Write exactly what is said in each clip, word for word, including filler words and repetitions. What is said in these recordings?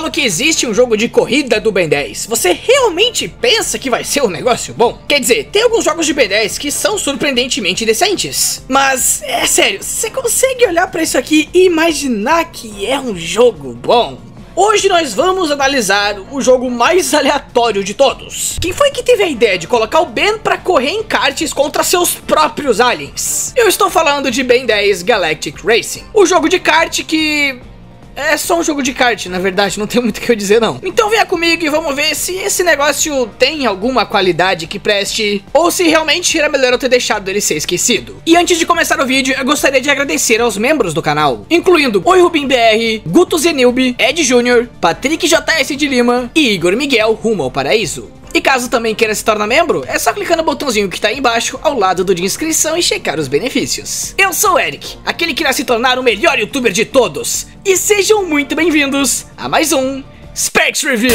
falo que existe um jogo de corrida do Ben dez, você realmente pensa que vai ser um negócio bom? Quer dizer, tem alguns jogos de Ben dez que são surpreendentemente decentes, mas é sério, você consegue olhar pra isso aqui e imaginar que é um jogo bom? Hoje nós vamos analisar o jogo mais aleatório de todos. Quem foi que teve a ideia de colocar o Ben pra correr em karts contra seus próprios aliens? Eu estou falando de Ben dez Galactic Racing, o jogo de kart que... é só um jogo de kart, na verdade, não tem muito o que eu dizer não. Então venha comigo e vamos ver se esse negócio tem alguma qualidade que preste, ou se realmente era melhor eu ter deixado ele ser esquecido. E antes de começar o vídeo, eu gostaria de agradecer aos membros do canal, incluindo Oi Rubim B R, Guto Zenilbe, Ed Júnior, Patrick J S de Lima e Igor Miguel Rumo ao Paraíso. E caso também queira se tornar membro, é só clicar no botãozinho que tá aí embaixo, ao lado do de inscrição, e checar os benefícios. Eu sou o Eric, aquele que irá se tornar o melhor youtuber de todos. E sejam muito bem-vindos a mais um Sperx Review.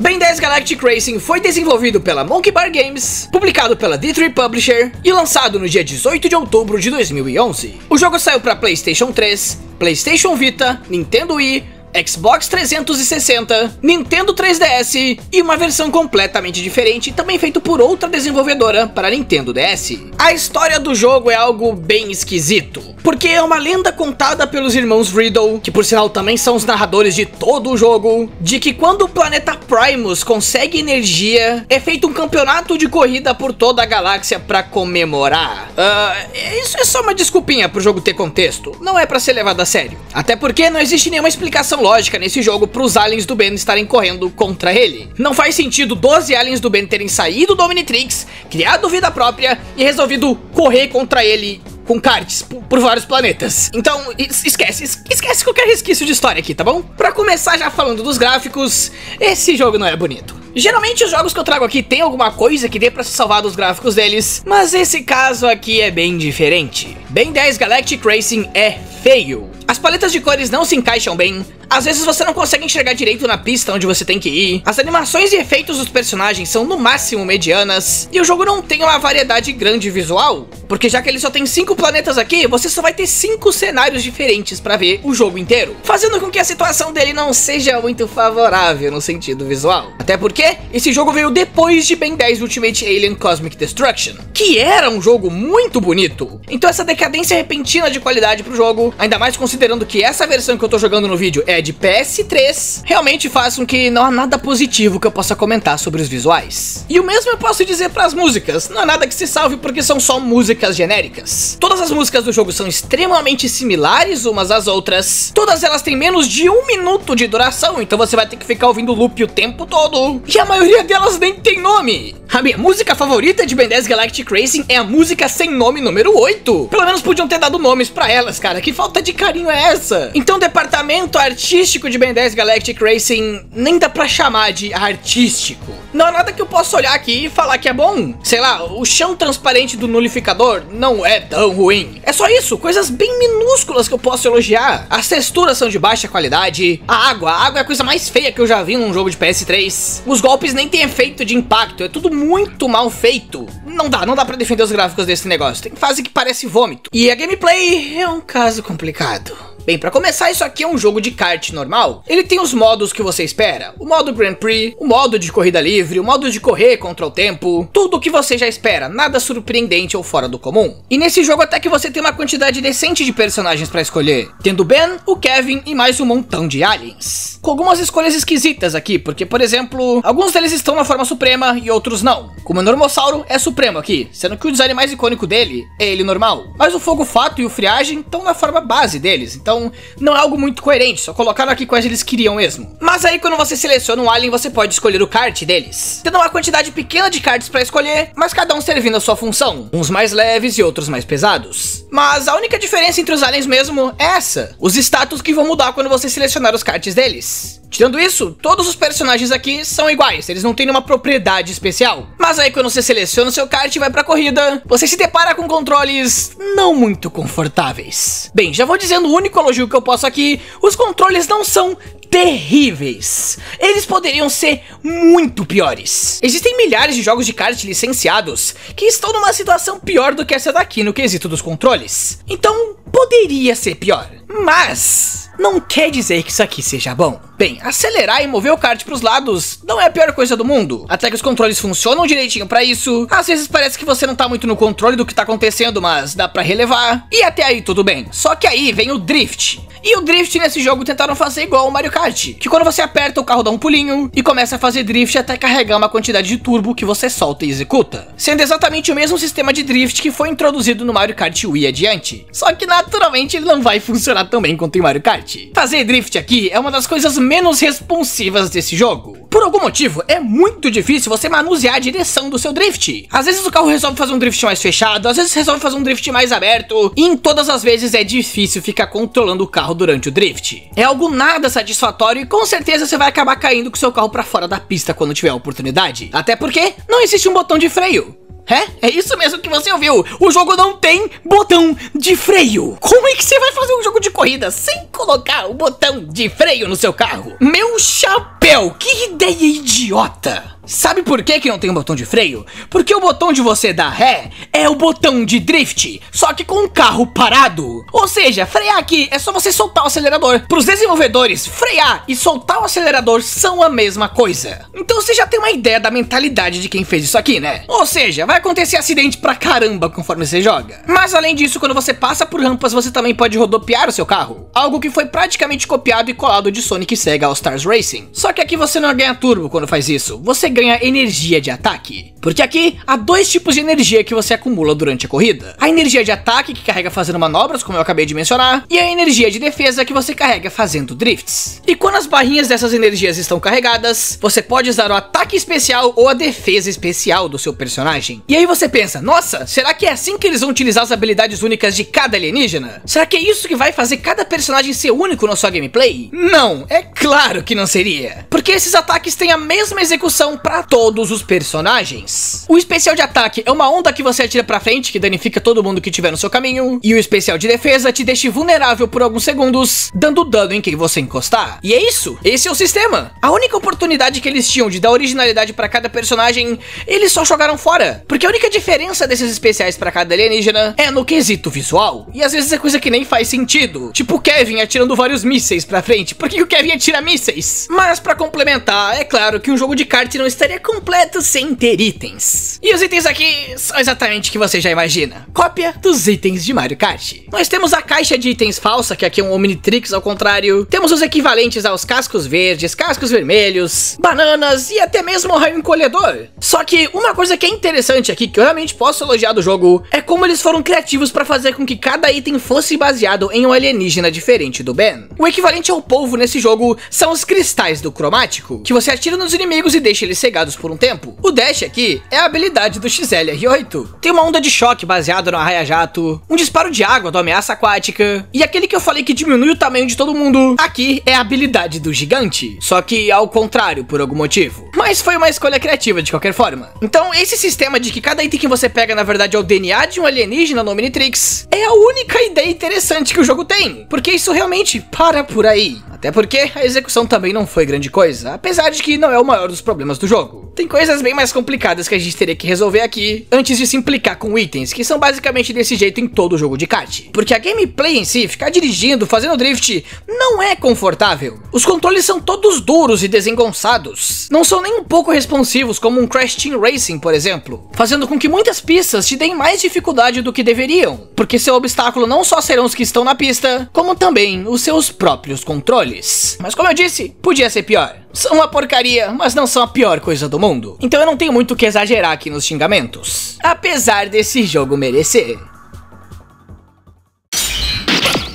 Ben dez Galactic Racing foi desenvolvido pela Monkey Bar Games, publicado pela D três Publisher e lançado no dia dezoito de outubro de dois mil e onze. O jogo saiu para Playstation três, Playstation Vita, Nintendo Wii, Xbox trezentos e sessenta, Nintendo três D S e uma versão completamente diferente, também feito por outra desenvolvedora para Nintendo D S. A história do jogo é algo bem esquisito, porque é uma lenda contada pelos irmãos Riddle, que por sinal também são os narradores de todo o jogo, de que quando o planeta Primus consegue energia, é feito um campeonato de corrida por toda a galáxia para comemorar. Uh, isso é só uma desculpinha pro jogo ter contexto, não é pra ser levado a sério. Até porque não existe nenhuma explicação lógica nesse jogo para os aliens do Ben estarem correndo contra ele. Não faz sentido doze aliens do Ben terem saído do Omnitrix, criado vida própria e resolvido correr contra ele com karts por vários planetas. Então esquece, esquece qualquer resquício de história aqui, tá bom? Pra começar já falando dos gráficos, esse jogo não é bonito. Geralmente os jogos que eu trago aqui tem alguma coisa que dê pra se salvar dos gráficos deles, mas esse caso aqui é bem diferente. Ben dez Galactic Racing é feio. As paletas de cores não se encaixam bem, às vezes você não consegue enxergar direito na pista onde você tem que ir, as animações e efeitos dos personagens são no máximo medianas, e o jogo não tem uma variedade grande visual, porque já que ele só tem cinco planetas aqui, você só vai ter cinco cenários diferentes pra ver o jogo inteiro, fazendo com que a situação dele não seja muito favorável no sentido visual. Até porque esse jogo veio depois de Ben dez Ultimate Alien Cosmic Destruction, que era um jogo muito bonito, então essa decadência repentina de qualidade pro jogo, ainda mais considerando que essa versão que eu tô jogando no vídeo é de P S três, realmente faz com que não há nada positivo que eu possa comentar sobre os visuais. E o mesmo eu posso dizer para as músicas, não há nada que se salve porque são só músicas genéricas. Todas as músicas do jogo são extremamente similares umas às outras, todas elas têm menos de um minuto de duração, então você vai ter que ficar ouvindo o loop o tempo todo, e a maioria delas nem tem nome. A minha música favorita de Ben dez Galactic Racing é a música sem nome número oito, pelo menos podiam ter dado nomes pra elas, cara, que falta de carinho é essa? Então o departamento artístico artístico de Ben dez Galactic Racing nem dá pra chamar de artístico. Não há nada que eu possa olhar aqui e falar que é bom. Sei lá, o chão transparente do nullificador não é tão ruim. É só isso, coisas bem minúsculas que eu posso elogiar. As texturas são de baixa qualidade. A água, a água é a coisa mais feia que eu já vi num jogo de P S três. Os golpes nem têm efeito de impacto, é tudo muito mal feito. Não dá, não dá pra defender os gráficos desse negócio. Tem fase que parece vômito. E a gameplay é um caso complicado. Bem, pra começar, isso aqui é um jogo de kart normal. Ele tem os modos que você espera. O modo Grand Prix, o modo de corrida livre, o modo de correr contra o tempo. Tudo o que você já espera, nada surpreendente ou fora do comum. E nesse jogo até que você tem uma quantidade decente de personagens pra escolher. Tendo o Ben, o Kevin e mais um montão de aliens. Com algumas escolhas esquisitas aqui, porque, por exemplo, alguns deles estão na forma suprema e outros não. Como o Normossauro é supremo aqui, sendo que o design mais icônico dele é ele normal. Mas o Fogo Fato e o Friagem estão na forma base deles, então... Então, não é algo muito coerente, só colocaram aqui quais eles queriam mesmo. Mas aí quando você seleciona um alien, você pode escolher o kart deles, tendo uma quantidade pequena de karts pra escolher, mas cada um servindo a sua função, uns mais leves e outros mais pesados. Mas a única diferença entre os aliens mesmo é essa, os status que vão mudar quando você selecionar os karts deles. Tirando isso, todos os personagens aqui são iguais, eles não têm nenhuma propriedade especial. Mas aí quando você seleciona o seu kart e vai pra corrida, você se depara com controles não muito confortáveis. Bem, já vou dizendo o único elogio que eu posso aqui, os controles não são terríveis. Eles poderiam ser muito piores. Existem milhares de jogos de kart licenciados que estão numa situação pior do que essa daqui no quesito dos controles. Então, poderia ser pior. Mas não quer dizer que isso aqui seja bom. Bem, acelerar e mover o kart para os lados não é a pior coisa do mundo. Até que os controles funcionam direitinho para isso. Às vezes parece que você não tá muito no controle do que tá acontecendo, mas dá para relevar. E até aí tudo bem. Só que aí vem o drift. E o drift nesse jogo tentaram fazer igual ao Mario Kart, que quando você aperta o carro dá um pulinho e começa a fazer drift até carregar uma quantidade de turbo que você solta e executa. Sendo exatamente o mesmo sistema de drift que foi introduzido no Mario Kart Wii adiante. Só que naturalmente ele não vai funcionar tão bem quanto em Mario Kart. Fazer drift aqui é uma das coisas menos responsivas desse jogo. Por algum motivo, é muito difícil você manusear a direção do seu drift. Às vezes o carro resolve fazer um drift mais fechado, às vezes resolve fazer um drift mais aberto, e em todas as vezes é difícil ficar controlando o carro durante o drift. É algo nada satisfatório e com certeza você vai acabar caindo com seu carro pra fora da pista quando tiver a oportunidade. Até porque não existe um botão de freio. É? É isso mesmo que você ouviu, o jogo não tem botão de freio. Como é que você vai fazer um jogo de corrida sem colocar o botão de freio no seu carro? Meu chapéu, que ideia idiota! Sabe por que que não tem um botão de freio? Porque o botão de você dar ré é o botão de drift, só que com o carro parado. Ou seja, frear aqui é só você soltar o acelerador. Para os desenvolvedores, frear e soltar o acelerador são a mesma coisa. Então você já tem uma ideia da mentalidade de quem fez isso aqui, né? Ou seja, vai acontecer acidente pra caramba conforme você joga. Mas além disso, quando você passa por rampas, você também pode rodopiar o seu carro. Algo que foi praticamente copiado e colado de Sonic e Sega All Stars Racing. Só que aqui você não ganha turbo quando faz isso. Você ganha energia de ataque, porque aqui há dois tipos de energia que você acumula durante a corrida. A energia de ataque, que carrega fazendo manobras, como eu acabei de mencionar, e a energia de defesa, que você carrega fazendo drifts. E quando as barrinhas dessas energias estão carregadas, você pode usar o ataque especial ou a defesa especial do seu personagem. E aí você pensa, nossa, será que é assim que eles vão utilizar as habilidades únicas de cada alienígena? Será que é isso que vai fazer cada personagem ser único na sua gameplay? Não, é claro que não seria, porque esses ataques têm a mesma execução para todos os personagens. O especial de ataque é uma onda que você atira pra frente, que danifica todo mundo que tiver no seu caminho. E o especial de defesa te deixa vulnerável por alguns segundos, dando dano em quem você encostar. E é isso, esse é o sistema. A única oportunidade que eles tinham de dar originalidade pra cada personagem, eles só jogaram fora. Porque a única diferença desses especiais pra cada alienígena é no quesito visual. E às vezes é coisa que nem faz sentido. Tipo o Kevin atirando vários mísseis pra frente. Por que o Kevin atira mísseis? Mas pra complementar, é claro que um jogo de kart não estaria completo sem ter itens. E os itens aqui são exatamente o que você já imagina. Cópia dos itens de Mario Kart. Nós temos a caixa de itens falsa, que aqui é um Omnitrix ao contrário. Temos os equivalentes aos cascos verdes, cascos vermelhos, bananas e até mesmo o raio encolhedor. Só que uma coisa que é interessante aqui, que eu realmente posso elogiar do jogo, é como eles foram criativos para fazer com que cada item fosse baseado em um alienígena diferente do Ben. O equivalente ao polvo nesse jogo são os cristais do cromático, que você atira nos inimigos e deixa eles cegados por um tempo. O dash aqui é a habilidade do X L R oito. Tem uma onda de choque baseada no arraia-jato, um disparo de água do ameaça aquática, e aquele que eu falei que diminui o tamanho de todo mundo, aqui é a habilidade do gigante, só que ao contrário por algum motivo. Mas foi uma escolha criativa de qualquer forma. Então esse sistema de que cada item que você pega na verdade é o D N A de um alienígena no Omnitrix é a única ideia interessante que o jogo tem, porque isso realmente para por aí. Até porque a execução também não foi grande coisa, apesar de que não é o maior dos problemas do jogo. Tem coisas bem mais complicadas que a gente teria que resolver aqui, antes de se implicar com itens, que são basicamente desse jeito em todo jogo de kart. Porque a gameplay em si, ficar dirigindo, fazendo drift, não é confortável. Os controles são todos duros e desengonçados. Não são nem um pouco responsivos, como um Crash Team Racing, por exemplo. Fazendo com que muitas pistas te deem mais dificuldade do que deveriam. Porque seu obstáculo não só serão os que estão na pista, como também os seus próprios controles. Mas como eu disse, podia ser pior. São uma porcaria, mas não são a pior coisa do mundo. Então eu não tenho muito o que exagerar aqui nos xingamentos. Apesar desse jogo merecer.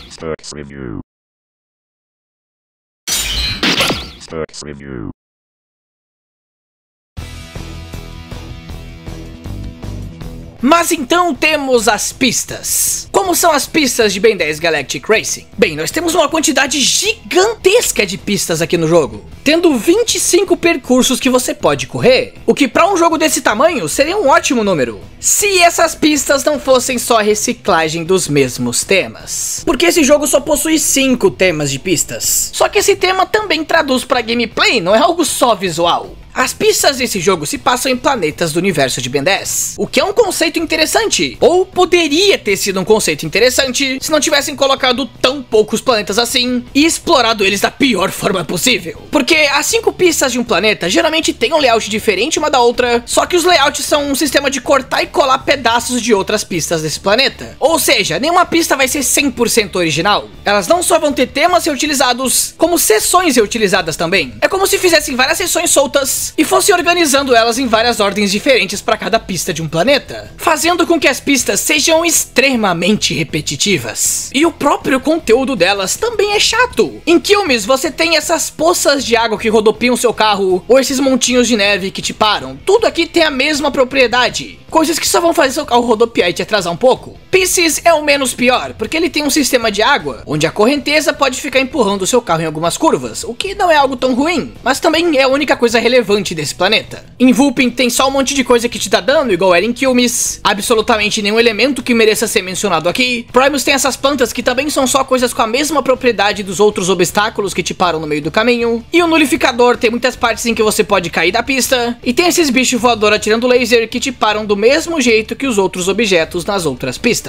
Sperx Review. Sperx Review. Mas então temos as pistas. Como são as pistas de Ben dez Galactic Racing? Bem, nós temos uma quantidade gigantesca de pistas aqui no jogo, tendo vinte e cinco percursos que você pode correr, o que para um jogo desse tamanho seria um ótimo número, se essas pistas não fossem só reciclagem dos mesmos temas. Porque esse jogo só possui cinco temas de pistas, só que esse tema também traduz para gameplay, não é algo só visual. As pistas desse jogo se passam em planetas do universo de Ben dez, o que é um conceito interessante, ou poderia ter sido um conceito interessante, se não tivessem colocado tão poucos planetas assim, e explorado eles da pior forma possível. Porque as cinco pistas de um planeta geralmente tem um layout diferente uma da outra, só que os layouts são um sistema de cortar e colar pedaços de outras pistas desse planeta. Ou seja, nenhuma pista vai ser cem por cento original, elas não só vão ter temas reutilizados, como seções reutilizadas também. É como se fizessem várias seções soltas, e fosse organizando elas em várias ordens diferentes para cada pista de um planeta, fazendo com que as pistas sejam extremamente repetitivas. E o próprio conteúdo delas também é chato. Em Quilmes você tem essas poças de água que rodopiam seu carro, ou esses montinhos de neve que te param. Tudo aqui tem a mesma propriedade, coisas que só vão fazer seu carro rodopiar e te atrasar um pouco. Pisces é o menos pior, porque ele tem um sistema de água, onde a correnteza pode ficar empurrando seu carro em algumas curvas, o que não é algo tão ruim, mas também é a única coisa relevante desse planeta. Em Vulpin tem só um monte de coisa que te dá dano, igual era em Quilmes, absolutamente nenhum elemento que mereça ser mencionado aqui. Primus tem essas plantas que também são só coisas com a mesma propriedade dos outros obstáculos que te param no meio do caminho. E o Nullificador tem muitas partes em que você pode cair da pista, e tem esses bichos voadores atirando laser que te param do mesmo jeito que os outros objetos nas outras pistas.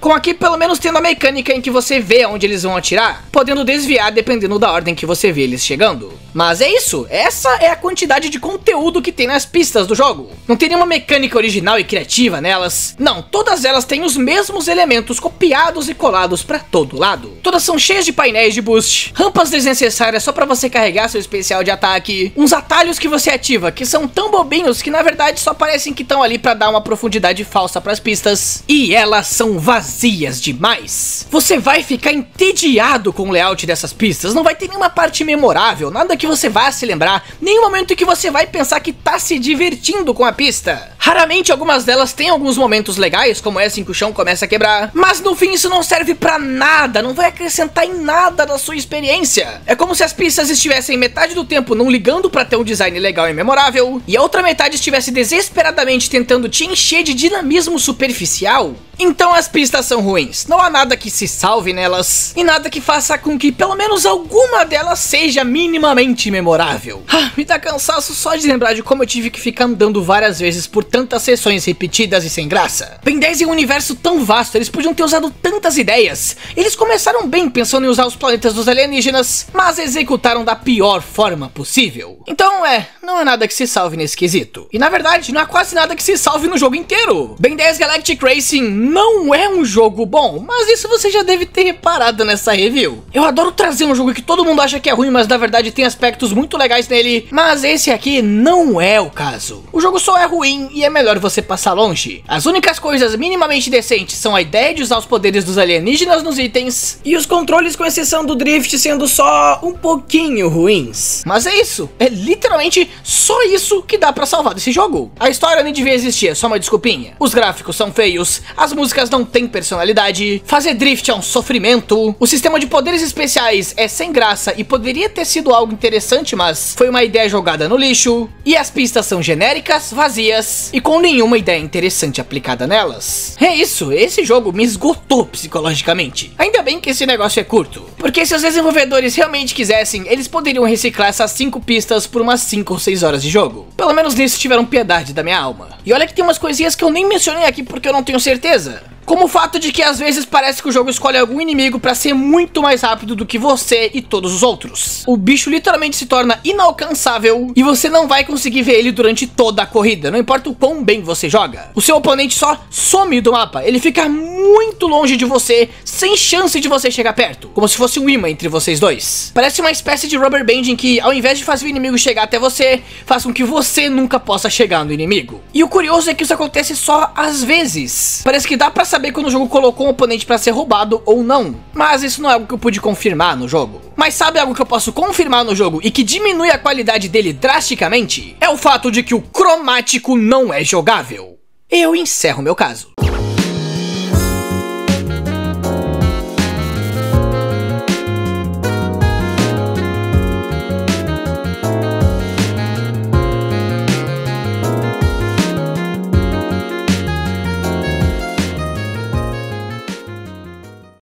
Com aqui pelo menos tendo a mecânica em que você vê aonde eles vão atirar, podendo desviar dependendo da ordem que você vê eles chegando. Mas é isso, essa é a quantidade de de conteúdo que tem nas pistas do jogo. Não tem nenhuma mecânica original e criativa nelas, não, todas elas têm os mesmos elementos copiados e colados pra todo lado. Todas são cheias de painéis de boost, rampas desnecessárias só pra você carregar seu especial de ataque, uns atalhos que você ativa que são tão bobinhos que na verdade só parecem que estão ali pra dar uma profundidade falsa pras pistas, e elas são vazias demais. Você vai ficar entediado com o layout dessas pistas, não vai ter nenhuma parte memorável, nada que você vá se lembrar, nenhum momento que você Você vai pensar que tá se divertindo com a pista. Raramente algumas delas têm alguns momentos legais, como essa em que o chão começa a quebrar, mas no fim isso não serve pra nada, não vai acrescentar em nada da sua experiência. É como se as pistas estivessem metade do tempo não ligando pra ter um design legal e memorável, e a outra metade estivesse desesperadamente tentando te encher de dinamismo superficial. Então as pistas são ruins, não há nada que se salve nelas, e nada que faça com que pelo menos alguma delas seja minimamente memorável. Ah, me dá cansaço só de lembrar de como eu tive que ficar andando várias vezes por tantas sessões repetidas e sem graça. Ben dez é um universo tão vasto, eles podiam ter usado tantas ideias. Eles começaram bem pensando em usar os planetas dos alienígenas, mas executaram da pior forma possível. Então é, não há nada que se salve nesse quesito. E na verdade, não há quase nada que se salve no jogo inteiro. Ben dez Galactic Racing não é um jogo bom, mas isso você já deve ter reparado nessa review. Eu adoro trazer um jogo que todo mundo acha que é ruim, mas na verdade tem aspectos muito legais nele, mas esse aqui não é o caso. O jogo só é ruim e é melhor você passar longe. As únicas coisas minimamente decentes são a ideia de usar os poderes dos alienígenas nos itens, e os controles com exceção do drift sendo só um pouquinho ruins. Mas é isso, é literalmente só isso que dá pra salvar desse jogo. A história nem devia existir, é só uma desculpinha. Os gráficos são feios, as músicas não têm personalidade, fazer drift é um sofrimento, o sistema de poderes especiais é sem graça e poderia ter sido algo interessante, mas foi uma ideia jogada no lixo, e as pistas são genéricas, vazias e com nenhuma ideia interessante aplicada nelas. É isso, esse jogo me esgotou psicologicamente. Ainda bem que esse negócio é curto, porque se os desenvolvedores realmente quisessem, eles poderiam reciclar essas cinco pistas por umas cinco ou seis horas de jogo. Pelo menos nisso tiveram piedade da minha alma. E olha que tem umas coisinhas que eu nem mencionei aqui porque eu não tenho certeza, como o fato de que às vezes parece que o jogo escolhe algum inimigo pra ser muito mais rápido do que você e todos os outros. O bicho literalmente se torna inalcançável e você não vai conseguir ver ele durante toda a corrida, não importa o quão bem você joga. O seu oponente só some do mapa, ele fica muito longe de você, sem chance de você chegar perto, como se fosse um imã entre vocês dois. Parece uma espécie de rubber band em que, ao invés de fazer o inimigo chegar até você, faz com que você nunca possa chegar no inimigo. E o curioso é que isso acontece só às vezes. Parece que dá pra saber quando o jogo colocou um oponente pra ser roubado ou não, mas isso não é algo que eu pude confirmar no jogo. Mas sabe algo que eu posso confirmar no jogo e que diminui a qualidade dele drasticamente? É o fato de que o cromático não é jogável. eu encerro meu caso.